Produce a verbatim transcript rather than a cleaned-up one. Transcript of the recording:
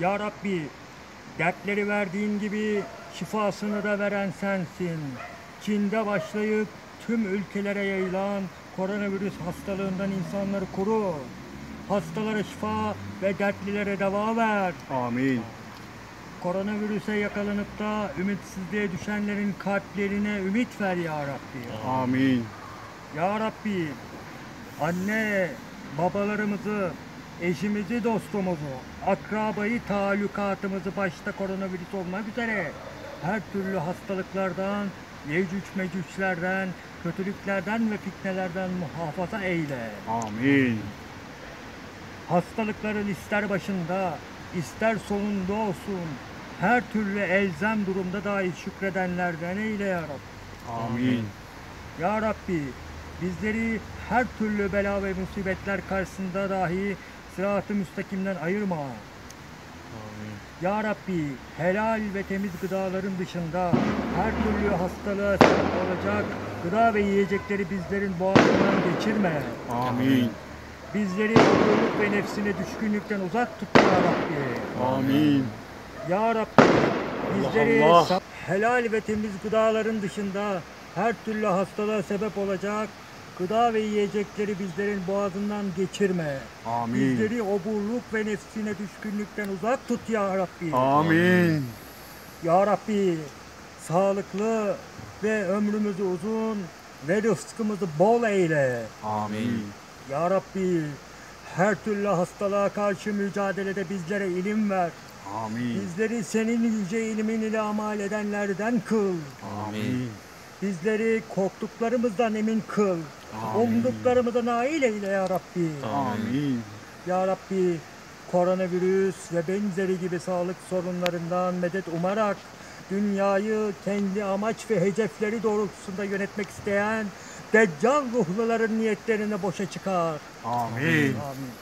Ya Rabbi, dertleri verdiğin gibi şifasını da veren sensin. Çin'de başlayıp tüm ülkelere yayılan koronavirüs hastalığından insanları koru. Hastalara şifa ve dertlilere deva ver. Amin. Koronavirüse yakalanıp da ümitsizliğe düşenlerin kalplerine ümit ver ya Rabbi. Amin. Ya Rabbi, anne babalarımızı, eşimizi, dostumuzu, akrabayı, talukatımızı başta koronavirüs olmak üzere her türlü hastalıklardan, yecüc mecüclerden, kötülüklerden ve fitnelerden muhafaza eyle. Amin. Hastalıkların ister başında, ister sonunda olsun, her türlü elzem durumda dahi şükredenlerden eyle ya Rabbi. Amin. Ya Rabbi, bizleri her türlü bela ve musibetler karşısında dahi sırat-ı müstakimden ayırma. Amin. Ya Rabbi, helal ve temiz gıdaların dışında her türlü hastalığa sebep olacak gıda ve yiyecekleri bizlerin boğazından geçirme. Amin. Bizleri mutluluk ve nefsine düşkünlükten uzak tut ya Rabbi. Amin. Ya Rabbi, bizleri Allah Allah. helal ve temiz gıdaların dışında her türlü hastalığa sebep olacak gıda ve yiyecekleri bizlerin boğazından geçirme. Amin. Bizleri oburluk ve nefsine düşkünlükten uzak tut ya Rabbi. Amin. Ya Rabbi, sağlıklı ve ömrümüzü uzun ve rızkımızı bol eyle. Amin. Ya Rabbi, her türlü hastalığa karşı mücadelede bizlere ilim ver. Amin. Bizleri senin yüce ilmin ile amel edenlerden kıl. Amin. Bizleri korktuklarımızdan emin kıl. Umduklarımıza nail eyle ya Rabbi. Amin. Ya Rabbi, koronavirüs ve benzeri gibi sağlık sorunlarından medet umarak dünyayı kendi amaç ve hedefleri doğrultusunda yönetmek isteyen Deccal ruhluların niyetlerini boşa çıkar. Amin. Amin.